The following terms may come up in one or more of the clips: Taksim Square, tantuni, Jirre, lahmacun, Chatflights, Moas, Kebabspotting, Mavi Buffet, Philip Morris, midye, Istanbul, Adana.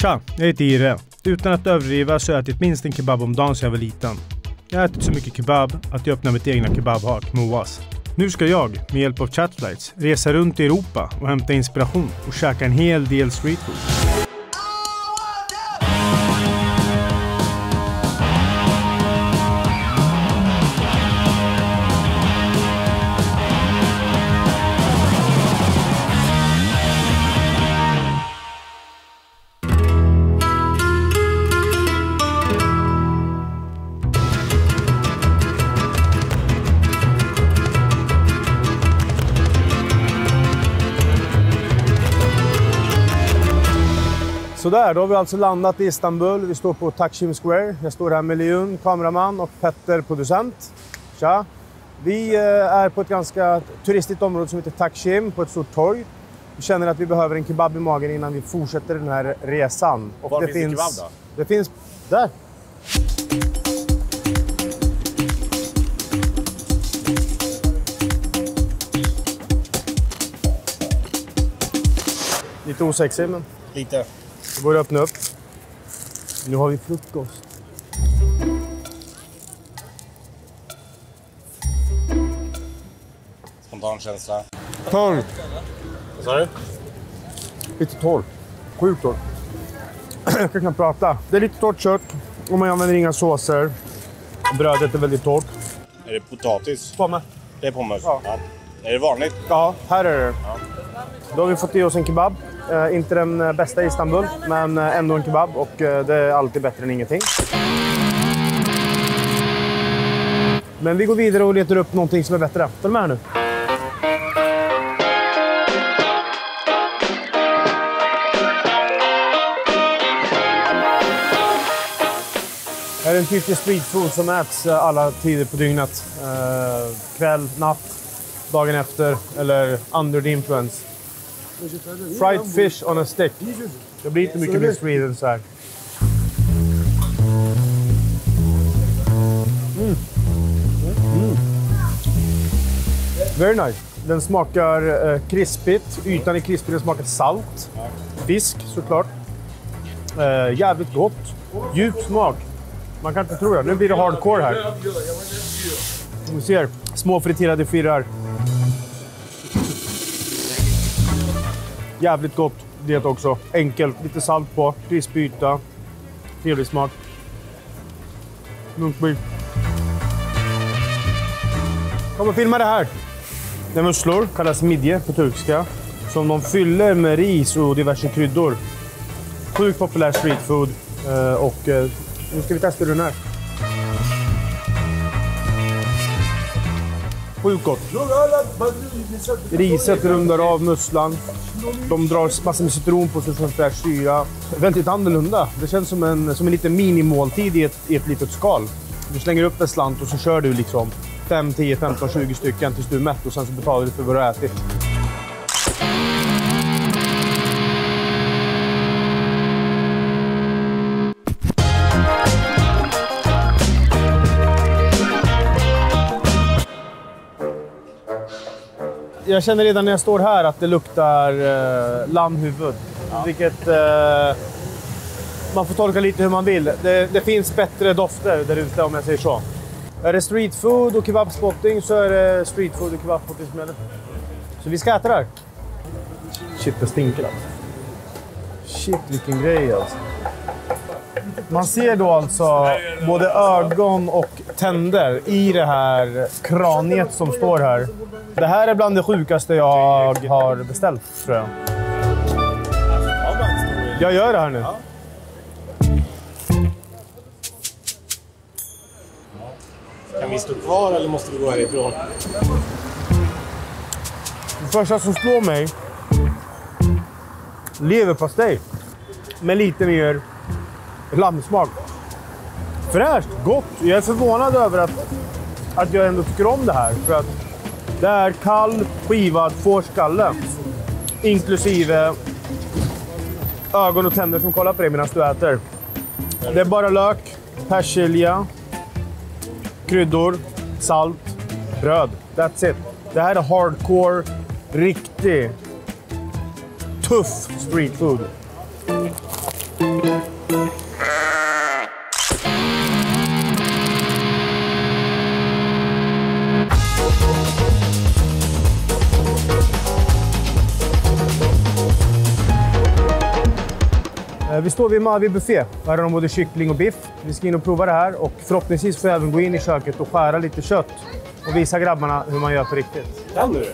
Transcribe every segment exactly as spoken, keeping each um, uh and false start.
Tja, jag heter Jirre. Utan att överdriva så har jag ätit minst en kebab om dagen sedan jag var liten. Jag har ätit så mycket kebab att jag öppnar mitt egna kebabhak, Moas. Nu ska jag, med hjälp av Chatflights, resa runt i Europa och hämta inspiration och käka en hel del streetfood. Sådär, då har vi alltså landat i Istanbul. Vi står på Taksim Square. Jag står här med Leon, kameraman, och Petter, producent. Tja. Vi är på ett ganska turistigt område som heter Taksim, på ett stort torg. Vi känner att vi behöver en kebab i magen innan vi fortsätter den här resan. Och var det finns, finns det kebab då? Det finns där. Lite osexig, men... Lite. Det går att öppna upp. Nu har vi frukost. Spontan känsla. Torr. Vad sa du? Lite torr. Sjukt torr. Jag kan knappt prata. Det är lite torrt kött. Och man använder inga såser. Brödet är väldigt torrt. Är det potatis? Pommes. Det är pommes. Ja. Ja. Är det vanligt? Ja, här är det. Ja. Då har vi fått i oss en kebab. Eh, inte den bästa i Istanbul, men ändå en kebab, och det är alltid bättre än ingenting. Men vi går vidare och letar upp någonting som är bättre. Följ med här nu. Det är en typisk streetfood som äts alla tider på dygnet. Eh, kväll, natt, dagen efter eller under the influence. Fried fish on a stick. Det blir inte mycket mer Sweden så här. Mm. Mm. Very nice. Den smakar eh, krispigt. Ytan är krispig, den smakar salt. Fisk såklart. Eh, jävligt gott. Djup smak. Man kan inte tro det. Nu blir det hardcore här. Vi ser små friterade fyrar. Jävligt gott det också. Enkelt, lite salt på, krispig yta, trevlig smak. Munkbit. Kom och filma det här. Det är musslor, kallas midye på turkiska, som de fyller med ris och diverse kryddor. Sjukt populär streetfood. Och nu ska vi testa den här. Sjukt gott. Riset rundar av musslan. De drar massor med citron på sig som fräsch syra. Väldigt annorlunda. Det känns som en, som en liten minimåltid i ett, i ett litet skal. Du slänger upp en slant och så kör du liksom fem, tio, femton, tjugo stycken tills du är mätt. Och sen så betalar du för vad du har ätit. Jag känner redan när jag står här att det luktar eh, lammhuvud. Ja. Vilket eh, man får tolka lite hur man vill. Det, det finns bättre dofter där ute, om jag säger så. Är det streetfood och kebabspotting så är det streetfood och kebabspotting som gäller. Så vi ska äta där. Shit, det stinker alltså. Shit, vilken grej alltså. Man ser då alltså både ögon och tänder i det här kraniet som står här. Det här är bland det sjukaste jag har beställt, tror jag. Jag gör det här nu. Kan vi stå kvar eller måste vi gå härifrån? Det första som slår mig... leverpastej. Med lite mer lammsmak. Fräscht, gott. Jag är förvånad över att, att jag ändå tycker om det här. För att det är kall, skivad fårskalle. Inklusive ögon och tänder som kollar på dig medan du äter. Det är bara lök, persilja, kryddor, salt, bröd. That's it. Det här är hardcore, riktig, tuff streetfood. Vi står vid Mavi Buffet. Här har de både kyckling och biff. Vi ska in och prova det här och förhoppningsvis får jag även gå in i köket och skära lite kött och visa grabbarna hur man gör på riktigt. Kan du det?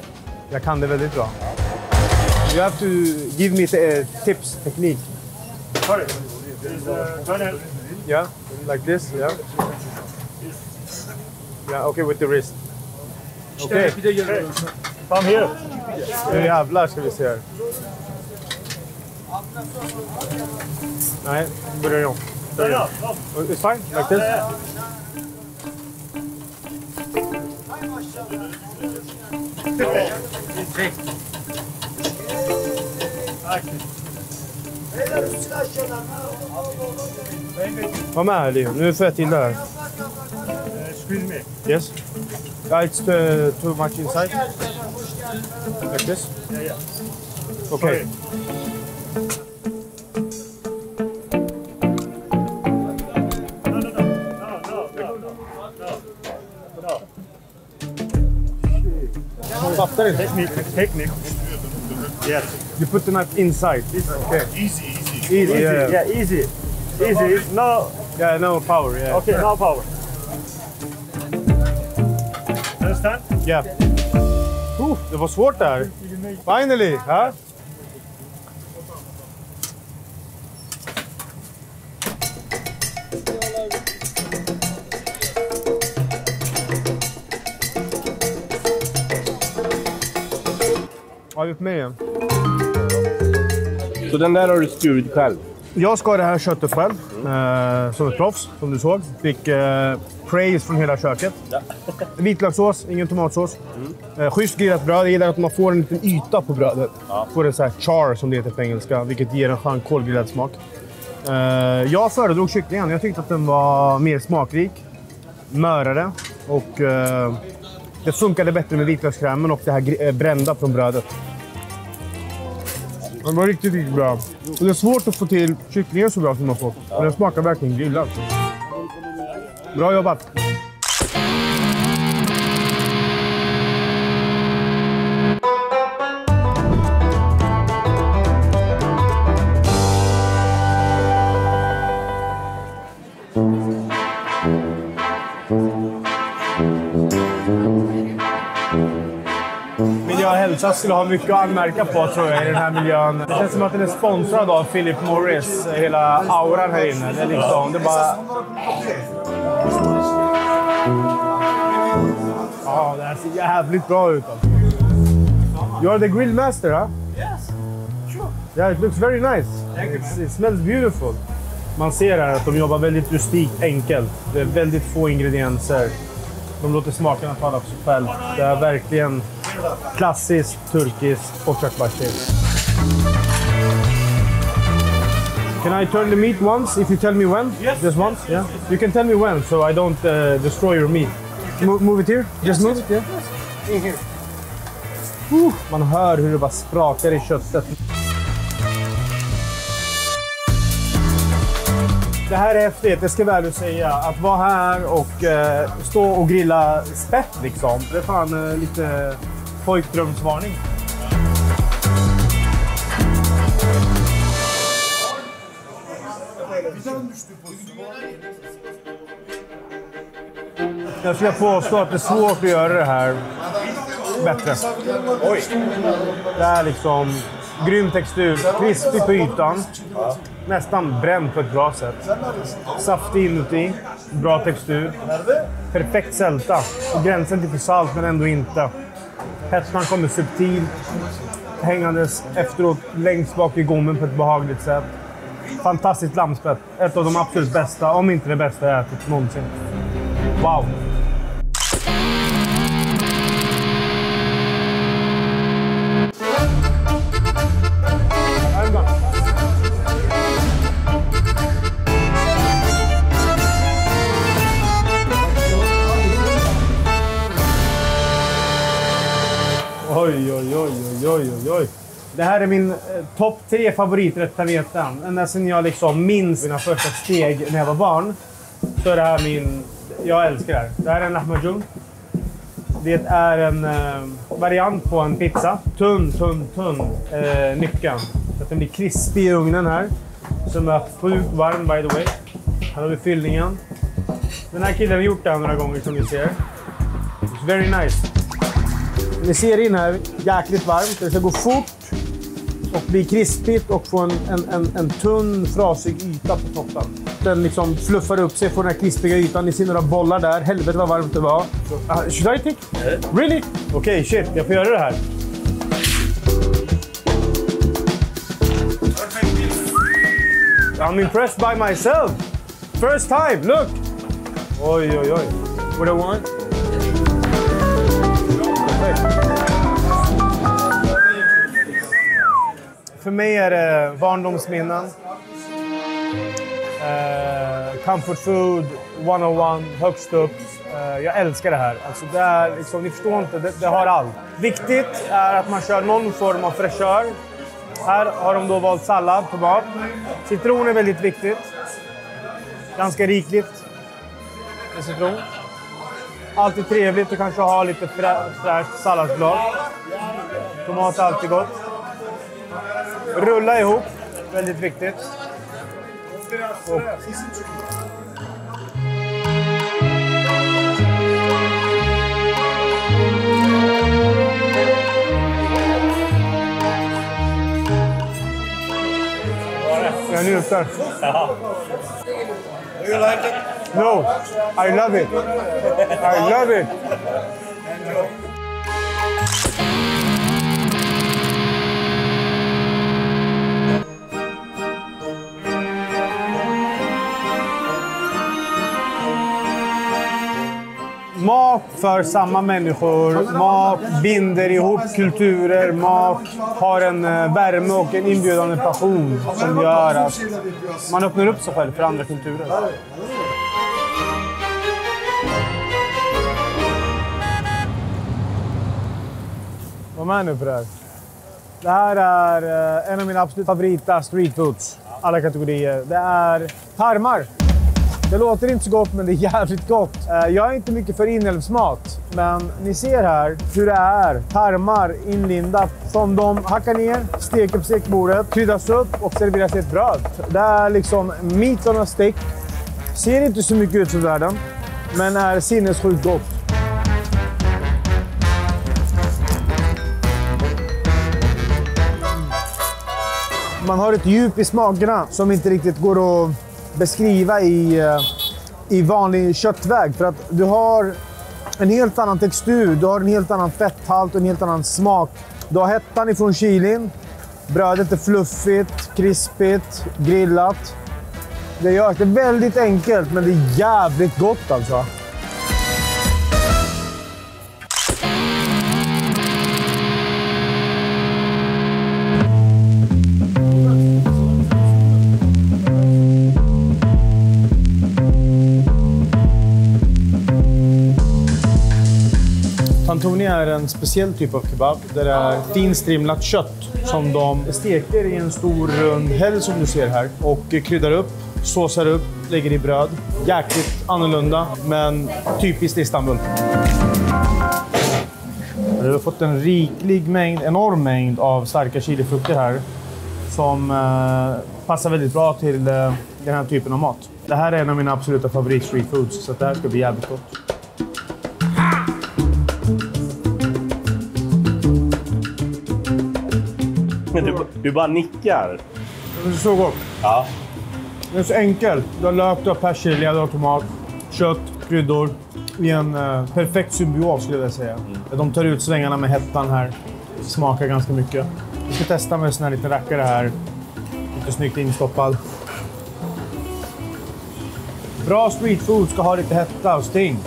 Jag kan det väldigt bra. You have to give me the tips, technique. Sorry. Yeah, like this, yeah. Yeah, okay, with the wrist. Okay. Fram här. Nu jävlar ska vi se här. Nej, börjar jag. It's fine, like this. Kom här, Leo. Nu får jag till det här. Excuse me. Yes. It's too, too much inside. Like this. Okay. Technique, technique. Yes. You put the knife inside. Okay. Easy, easy. Easy, yeah. Yeah, easy. Easy. No. Yeah, no power. Yeah. Okay, no power. Understand? Yeah. Oh, det var svårt där. Finally, huh? Ja, upp med igen. Så den där har du skurit själv? Jag skar det här köttet själv, mm. eh, som ett proffs, som du såg. Fick eh, praise från hela köket. Ja. Vitlökssås, ingen tomatsås. Mm. Eh, schysst grillat bröd, jag gillar att man får en liten yta på brödet. Ja. Får en så här char som det heter på engelska, vilket ger en skön kolgrillad smak. Eh, jag föredrog kycklingen, jag tyckte att den var mer smakrik, mörare och... Eh, det funkade bättre med vitlökskrämen och det här brända från brödet. Det var riktigt, riktigt bra. Och det är svårt att få till kycklingen så bra som man fått. Men den smakar verkligen grillad. Bra jobbat! Jag skulle ha mycket att anmärka på, tror jag, i den här miljön. Det känns som att den är sponsrad av Philip Morris, hela auran här inne. Det är liksom, det är bara... Ja, det här ser jävligt bra ut. You are the grill master, huh? Yes, sure. Yeah, it looks very nice. It's, it smells beautiful. Man ser här att de jobbar väldigt rustikt, enkelt. Det är väldigt få ingredienser. De låter smakerna tala för sig själv. Det är verkligen... klassiskt, turkiskt och köttbashir. Can I turn the meat once if you tell me when? Yes. Just once? Yes, yeah. Yes, yes. You can tell me when so I don't uh, destroy your meat. Mo move it here? Yes, just move yes, it? Yeah. Yes. In here. Uh, man hör hur det bara sprakar i köttet. Det här är häftigt, det ska väl du säga. Att vara här och eh, stå och grilla spett liksom. Det är fan eh, lite pojkdrömsvarning. Jag skulle påstå att det är svårt att göra det här bättre. Oj. Det är liksom grym textur, krispig på ytan. Ja. Nästan bränd på ett bra sätt. Saftig inuti, bra textur. Perfekt sälta. Och gränsen till för salt men ändå inte. Hettan kommer subtilt. Hängandes efteråt längst bak i gommen på ett behagligt sätt. Fantastiskt lammspett. Ett av de absolut bästa, om inte det bästa jag ätit någonsin. Wow! Oj, oj, oj, oj, oj, oj. Det här är min eh, topp tre favoriträtt tavetan. Ända sen jag liksom minns mina första steg när jag var barn. Så är det här min... Jag älskar det här. Det här är en lahmacun. Det är en eh, variant på en pizza. Tunn, tunn, tunn eh, nyckeln. Så att den blir krispig i ugnen här. Som är sjukt varm, by the way. Här har vi fyllningen. Den här killen har gjort det här några gånger som ni ser. It's very nice. Ni ser in här, jäkligt varmt. Det ska gå fort och bli krispigt och få en, en, en, en tunn, frasig yta på toppen. Den liksom fluffar upp sig, får den här krispiga ytan. Ni ser några bollar där. Helvete vad varmt det var. Ah, should I take? Really? Okej, okay, shit. Jag får göra det här. I'm impressed by myself. First time, look. Oj, oj, oj. What do I want? För mig är det barndomsminnen. Eh, comfort food, one oh one, högst upp. Eh, jag älskar det här. Alltså det är, liksom, ni förstår inte, det, det har allt. Viktigt är att man kör någon form av fräschör. Här har de då valt sallad på mat. Citron är väldigt viktigt. Ganska rikligt med citron. Alltid trevligt att kanske ha lite fräscht salladsblad. Tomat är alltid gott. Rulla ihop, väldigt viktigt. Och... Jag njuter. Ja. Do you like it? No, I love it. I love it. Mat för samma människor, mat binder ihop kulturer, mat har en värme och en inbjudande passion som gör att man öppnar upp sig själv för andra kulturer. Vad är nu på det här? Det här är en av mina absolut favorita streetfoods, alla kategorier. Det är tarmar. Det låter inte så gott, men det är jävligt gott. Jag är inte mycket för inälvsmat, men ni ser här hur det är. Tarmar inlindat som de hackar ner, steker på stekbordet, kryddas upp och serveras i ett bröd. Det är liksom meat on a stick. Ser inte så mycket ut som världen, men är sinnessjukt gott. Man har ett djup i smakerna som inte riktigt går att... beskriva i, i vanlig köttväg, för att du har en helt annan textur, du har en helt annan fetthalt och en helt annan smak. Du har hettan ifrån chilin, brödet är fluffigt, krispigt, grillat. Det gör det väldigt enkelt, men det är jävligt gott alltså. Tantuni är en speciell typ av kebab där det är finstrimlat kött som de steker i en stor rund häll som du ser här och kryddar upp, såsar upp, lägger i bröd. Jäkligt annorlunda, men typiskt Istanbul. Vi har fått en riklig mängd, enorm mängd av starka chilifrukter här som eh, passar väldigt bra till eh, den här typen av mat. Det här är en av mina absoluta favorit street foods, så det här ska bli jävligt gott. Men du, du bara nickar. Det är så gott. Ja. Det är så enkelt. Du har lök, du har persilja, du har tomat, kött, kryddor. I en eh, perfekt symbios skulle jag säga. Mm. De tar ut svängarna med hettan här. Smakar ganska mycket. Vi ska testa med en sån här liten rackare här. Lite snyggt instoppad. Bra streetfood ska ha lite hetta och sting.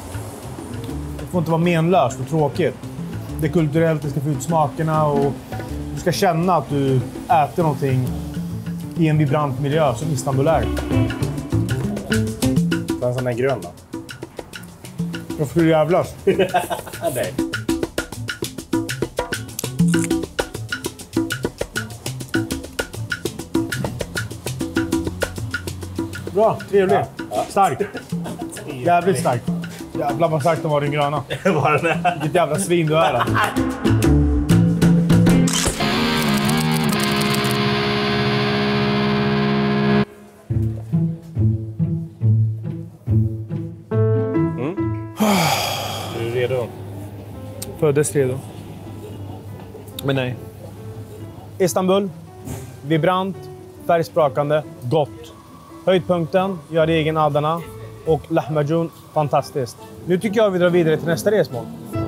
Det får inte vara menlöst och tråkigt. Det är kulturellt, det ska få ut smakerna och... Du ska känna att du äter någonting i en vibrant miljö som Istanbul är. Den som är grön då? Jag får jävlas. Nej. Bra, trevlig. Ja, ja. Stark. Jävligt stark. Jävlar vad starkt de var, din gröna. Var den här? Vilket jävla svin du är. Är du redo? Föddes redo. Men nej. Istanbul. Vibrant, färgsprakande, gott. Höjdpunkten, gör egen Adana. Och lahmacun, fantastiskt. Nu tycker jag vi drar vidare till nästa resmål.